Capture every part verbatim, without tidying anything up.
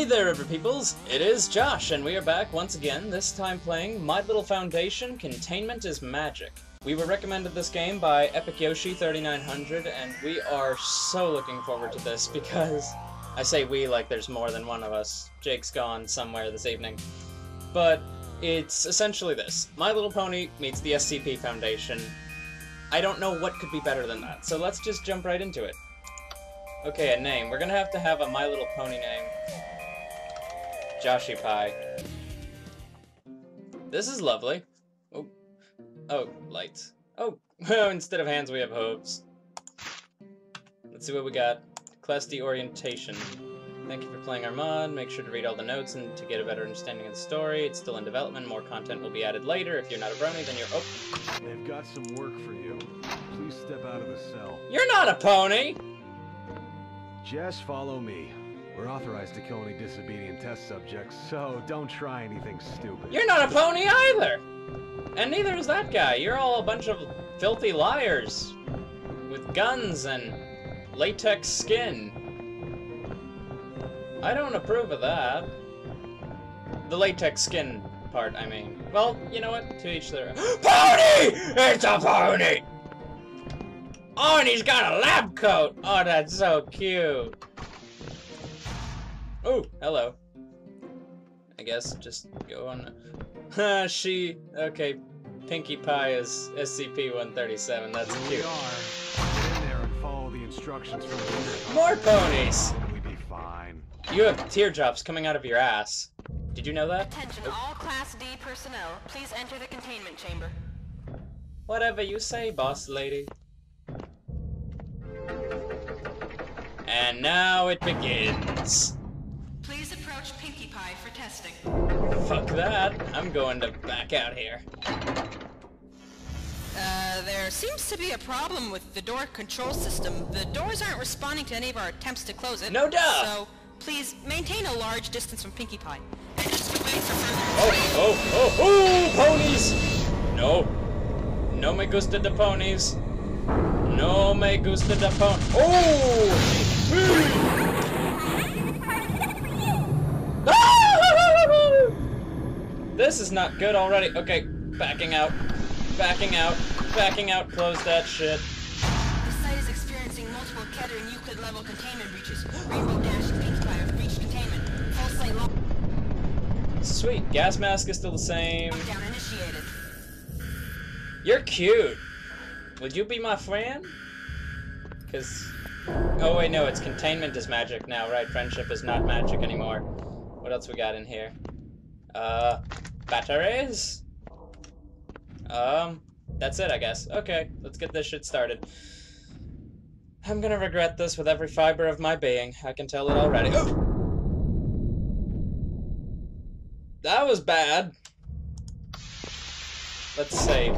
Hey there, every peoples! It is Josh, and we are back once again, this time playing My Little Foundation Containment is Magic. We were recommended this game by Epic Yoshi thirty-nine hundred, and we are so looking forward to this because... I say we like there's more than one of us. Jake's gone somewhere this evening. But it's essentially this. My Little Pony meets the S C P Foundation. I don't know what could be better than that, so let's just jump right into it. Okay, a name. We're gonna have to have a My Little Pony name. Joshy Pie. This is lovely. Oh, oh, lights. Oh, instead of hands, we have hooves. Let's see what we got. Class D orientation. Thank you for playing our mod. Make sure to read all the notes and to get a better understanding of the story. It's still in development. More content will be added later. If you're not a brony, then you're. Oh. They've got some work for you. Please step out of the cell. You're not a pony. Just follow me. We're authorized to kill any disobedient test subjects, so don't try anything stupid. You're not a pony either! And neither is that guy. You're all a bunch of filthy liars with guns and latex skin. I don't approve of that. The latex skin part, I mean. Well, you know what? To each their own. Pony! It's a pony! Oh, and he's got a lab coat! Oh, that's so cute. Oh, hello. I guess just go on. she. Okay, Pinkie Pie is S C P one thirty-seven. That's Here cute. We are. Get in there and follow the instructions from the More ponies! We'd be fine. You have teardrops coming out of your ass. Did you know that? Attention, oh. All Class D personnel. Please enter the containment chamber. Whatever you say, boss lady. And now it begins. Please approach Pinkie Pie for testing. Fuck that. I'm going to back out here. Uh, there seems to be a problem with the door control system. The doors aren't responding to any of our attempts to close it. No doubt. So, please maintain a large distance from Pinkie Pie. And just wait for further... Oh, oh, oh, oh, ponies! No. No me gusta de ponies. No me gusta de pon... Oh! This is not good already. Okay, backing out, backing out, backing out. Close that shit. The site is experiencing multiple Keter and Euclid level containment breaches. Rainbow Dash and Pinkie Pie have breached containment. Full site locked. Sweet. Gas mask is still the same. Lockdown initiated. You're cute. Would you be my friend? Cause. Oh wait, no, it's containment is magic now, right? Friendship is not magic anymore. What else we got in here? Uh, batteries? Um, that's it, I guess. Okay, let's get this shit started. I'm gonna regret this with every fiber of my being. I can tell it already. Oh! That was bad. Let's save.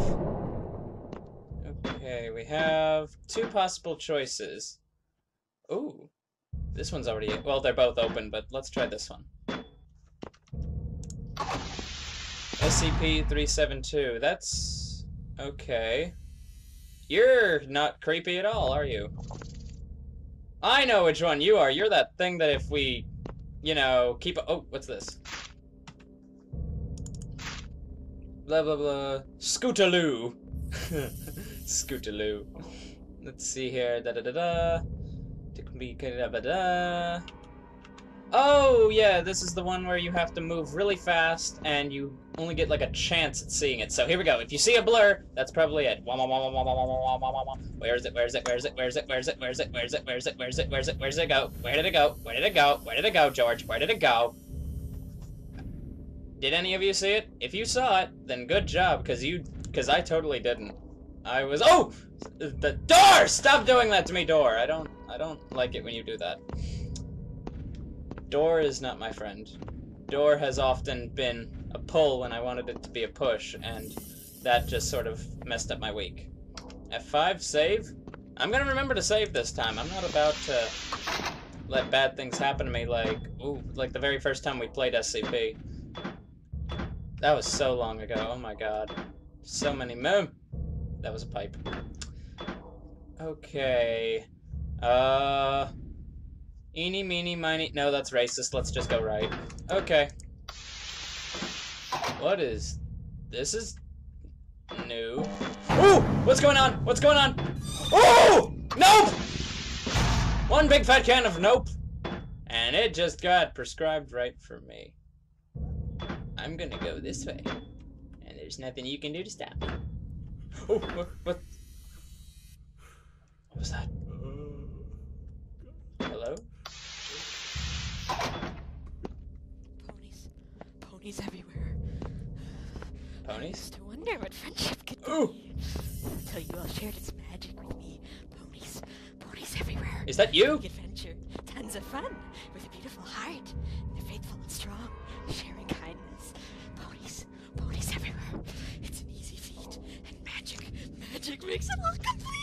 Okay, we have two possible choices. Ooh, this one's already, well, they're both open, but let's try this one. S C P three seventy-two, that's okay. You're not creepy at all, are you? I know which one you are. You're that thing that if we, you know, keep, a... oh, what's this? Blah, blah, blah. Scootaloo. Scootaloo. Let's see here, da da da da. Oh, yeah, this is the one where you have to move really fast and you only get like a chance at seeing it. So here we go. If you see a blur, that's probably it. Where is it? Where is it? Where is it? Where is it? Where is it? Where is it? Where is it? Where is it? Where is it? Where is it? Where did it go? Where did it go? Where did it go? Where did it go, George? Where did it go? Did any of you see it? If you saw it, then good job, because you, because I totally didn't. I was, oh, the door! Stop doing that to me, door. I don't, I don't like it when you do that. Door is not my friend. Door has often been a pull when I wanted it to be a push, and that just sort of messed up my week. F five, save. I'm gonna remember to save this time. I'm not about to let bad things happen to me like, ooh, like the very first time we played S C P. That was so long ago, oh my god. So many moon. That was a pipe. Okay. Uh, Eeny, meeny, miny. No, that's racist. Let's just go right. Okay. What is... This is... new. Ooh! What's going on? What's going on? Ooh! Nope! One big fat can of nope. And it just got prescribed right for me. I'm gonna go this way. And there's nothing you can do to stop me. Oh, what? What, what was that? Hello? Ponies. Ponies everywhere. Ponies? I wonder what friendship could Ooh. Be. I'll tell you all shared its magic with me. Ponies. Ponies everywhere. Is that you? Big adventure. Tons of fun. With a beautiful heart. They're faithful and strong. Sharing kindness. Ponies. Ponies everywhere. It's an easy feat. And magic. Magic makes it all complete.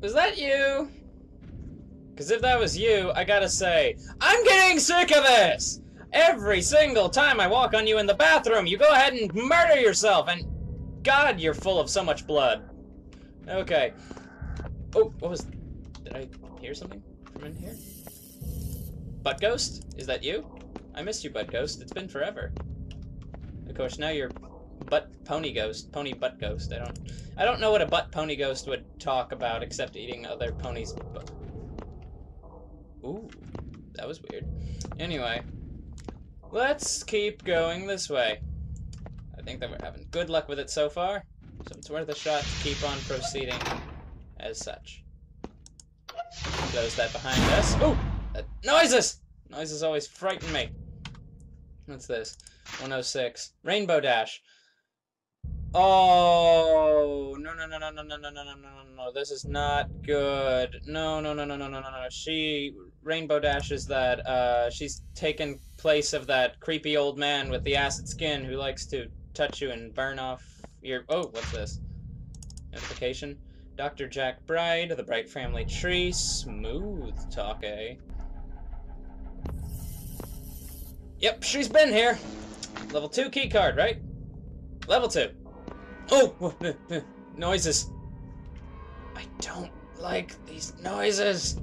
Was that you? Because if that was you, I gotta say, I'm getting sick of this! Every single time I walk on you in the bathroom, you go ahead and murder yourself, and God, you're full of so much blood. Okay. Oh, what was... Did I hear something from in here? Butt Ghost? Is that you? I missed you, Butt Ghost. It's been forever. Of course, now you're... Butt pony ghost, pony butt ghost. I don't, I don't know what a butt pony ghost would talk about except eating other ponies' butt. Ooh, that was weird. Anyway, let's keep going this way. I think that we're having good luck with it so far, so it's worth a shot to keep on proceeding as such. Close that behind us. Ooh, that noises. Noises always frighten me. What's this? one oh six. Rainbow Dash. Oh no no no no no no no no no no no, this is not good. No no no no no no no no. She Rainbow Dash is that uh she's taken place of that creepy old man with the acid skin who likes to touch you and burn off your oh, what's this? Notification. Doctor Jack Bright, the Bright Family Tree, smooth talk, eh? Yep, she's been here. Level two key card, right? Level two. Oh! Noises. I don't like these noises.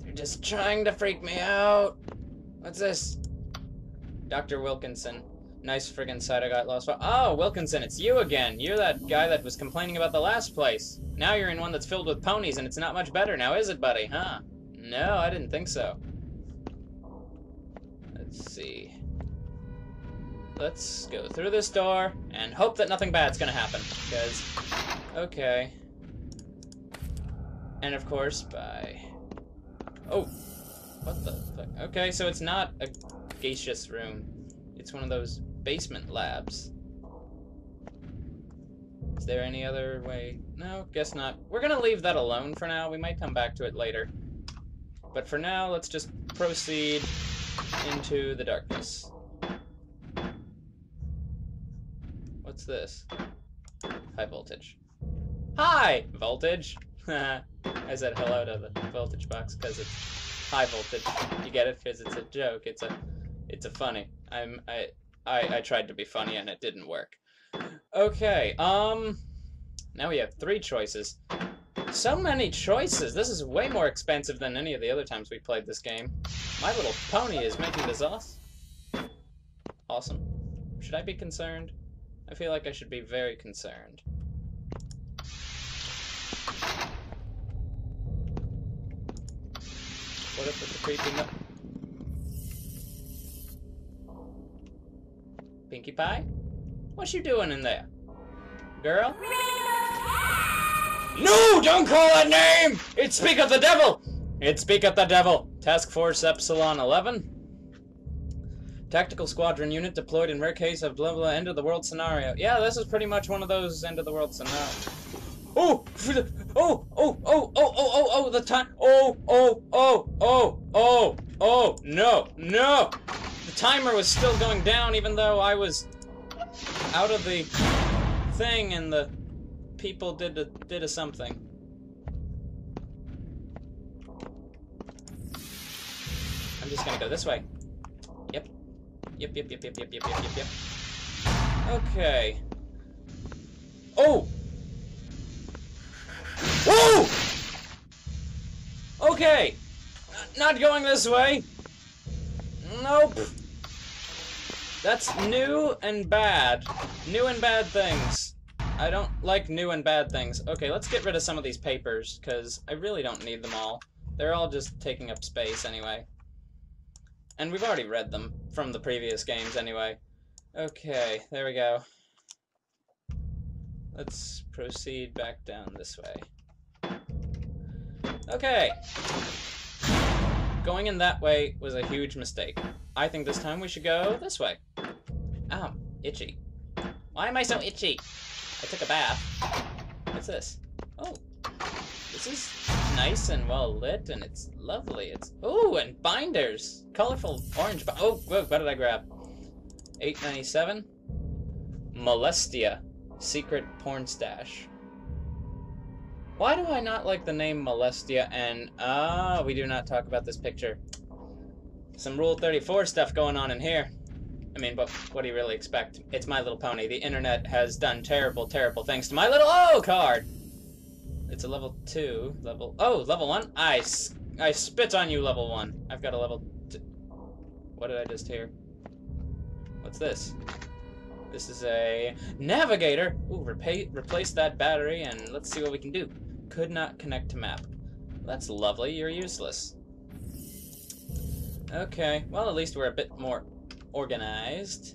They're just trying to freak me out. What's this? Doctor Wilkinson. Nice friggin' sight I got lost for. Oh, Wilkinson, it's you again. You're that guy that was complaining about the last place. Now you're in one that's filled with ponies and it's not much better now, is it, buddy? Huh? No, I didn't think so. Let's see. Let's go through this door and hope that nothing bad's gonna happen, because... Okay. And of course, by... Oh! What the fuck? Okay, so it's not a gaseous room. It's one of those basement labs. Is there any other way? No, guess not. We're gonna leave that alone for now. We might come back to it later. But for now, let's just proceed into the darkness. What's this? High voltage. Hi! Voltage! I said hello to the voltage box because it's high voltage. You get it? Because it's a joke. It's a it's a funny. I'm I, I I tried to be funny and it didn't work. Okay, um now we have three choices. So many choices! This is way more expensive than any of the other times we played this game. My Little Pony is making this awesome. Awesome. Should I be concerned? I feel like I should be very concerned. What if it's a creepy no- Pinkie Pie? What you doing in there? Girl? No! Don't call that name! It speaketh the devil! It speaketh the devil! Task Force Epsilon eleven? Tactical squadron unit deployed in rare case of blah blah end of the world scenario. Yeah, this is pretty much one of those end of the world scenarios. Oh! Oh! Oh! Oh! Oh! Oh! Oh! The time! Oh! Oh! Oh! Oh! Oh! Oh! No! No! The timer was still going down even though I was out of the thing and the people did a, did a something. I'm just gonna go this way. Yep, yep, yep, yep, yep, yep, yep, yep, yep. Okay. Oh! Whoa! Okay! Not going this way. Nope. That's new and bad. New and bad things. I don't like new and bad things. Okay, let's get rid of some of these papers, because I really don't need them all. They're all just taking up space anyway. And we've already read them from the previous games anyway. Okay, there we go. Let's proceed back down this way. Okay. Going in that way was a huge mistake. I think this time we should go this way. Ow, itchy. Why am I so itchy? I took a bath. What's this? Oh, this is nice and well lit, and it's lovely. It's ooh, and binders, colorful orange. Bi oh, whoa, what did I grab? eight ninety-seven. Molestia, secret porn stash. Why do I not like the name Molestia? And ah, uh, we do not talk about this picture. Some Rule thirty-four stuff going on in here. I mean, but what do you really expect? It's My Little Pony. The internet has done terrible, terrible things to my little O card! It's a level two, level... Oh, level one? I, I spit on you, level one. I've got a level two. What did I just hear? What's this? This is a navigator. Ooh, repa replace that battery and let's see what we can do. Could not connect to map. That's lovely. You're useless. Okay. Well, at least we're a bit more... organized.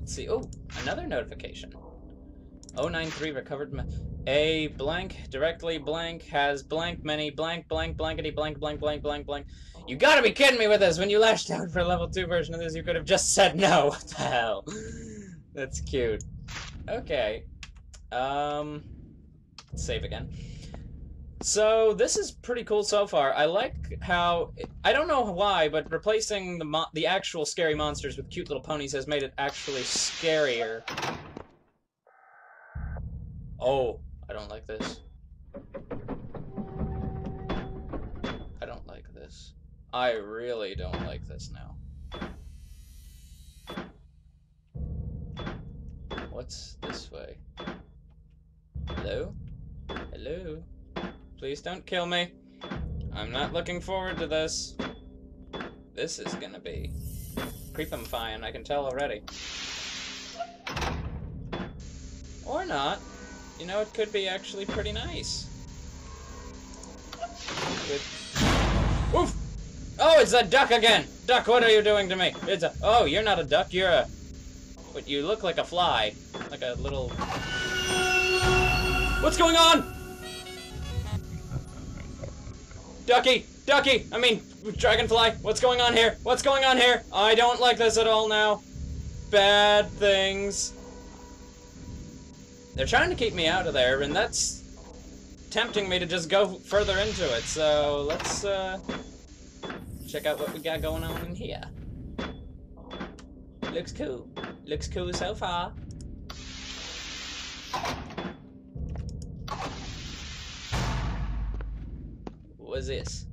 Let's see. Oh, another notification. oh nine three recovered. A blank directly blank has blank many blank blank blankety blank blank blank blank blank. You gotta be kidding me with this! When you lashed out for a level two version of this, you could have just said no. What the hell? That's cute. Okay. Um. Save again. So this is pretty cool so far. I like how, I don't know why, but replacing the mo the actual scary monsters with cute little ponies has made it actually scarier. Oh, I don't like this. I don't like this. I really don't like this now. What's this way? Hello? Hello? Please don't kill me. I'm not looking forward to this. This is gonna be creepifying, I can tell already. Or not. You know, it could be actually pretty nice. With... Oof! Oh, it's a duck again! Duck, what are you doing to me? It's a... Oh, you're not a duck, you're a... But you look like a fly. Like a little... What's going on? Ducky! Ducky! I mean, dragonfly! What's going on here? What's going on here? I don't like this at all now. Bad things. They're trying to keep me out of there, and that's tempting me to just go further into it, so let's uh, check out what we got going on in here. Looks cool. Looks cool so far. What is this?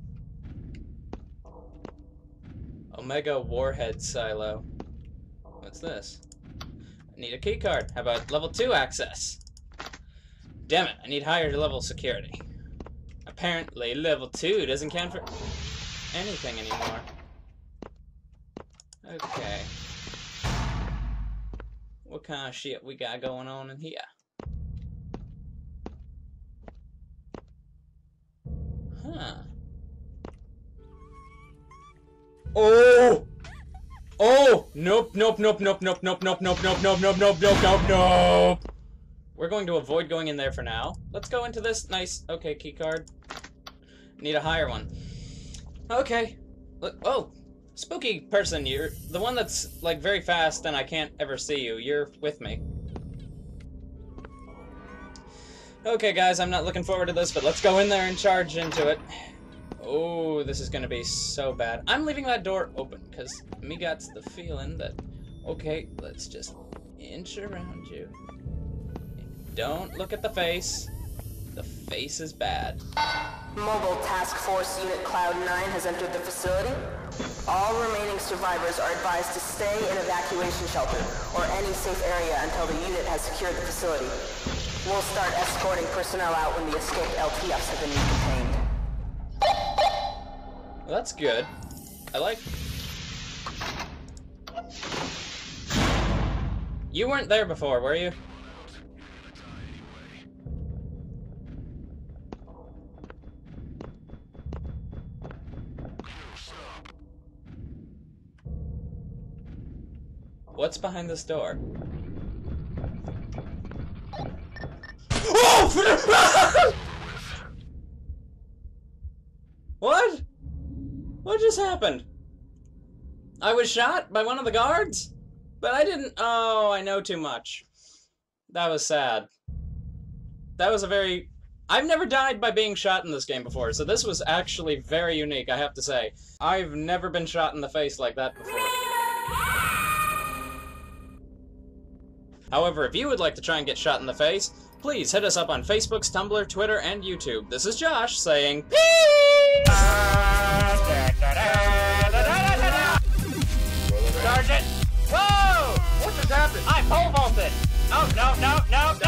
Omega Warhead Silo. What's this? I need a key card. How about level two access? Damn it, I need higher level security. Apparently level two doesn't count for anything anymore. Okay. What kind of shit we got going on in here? Huh. Oh! Oh! Nope, nope, nope, nope, nope, nope, nope, nope, nope, nope, nope, nope, nope, nope, nope! We're going to avoid going in there for now. Let's go into this nice... Okay, key card. Need a higher one. Okay. Oh! Spooky person, you're... The one that's, like, very fast and I can't ever see you. You're with me. Okay, guys, I'm not looking forward to this, but let's go in there and charge into it. Oh, this is gonna be so bad. I'm leaving that door open, because me got's the feeling that... Okay, let's just inch around you. Don't look at the face. The face is bad. Mobile Task Force Unit Cloud nine has entered the facility. All remaining survivors are advised to stay in evacuation shelter, or any safe area until the unit has secured the facility. We'll start escorting personnel out when the escaped L T Fs have been contained. Well, that's good. I like... You weren't there before, were you? What's behind this door? Oh! What? What just happened? I was shot by one of the guards? But I didn't... Oh, I know too much. That was sad. That was a very... I've never died by being shot in this game before, so this was actually very unique, I have to say. I've never been shot in the face like that before. However, if you would like to try and get shot in the face, please hit us up on Facebook, Tumblr, Twitter, and YouTube. This is Josh saying peace! Sergeant! Whoa! What just happened? I pole vaulted! Oh, no, no, no, no!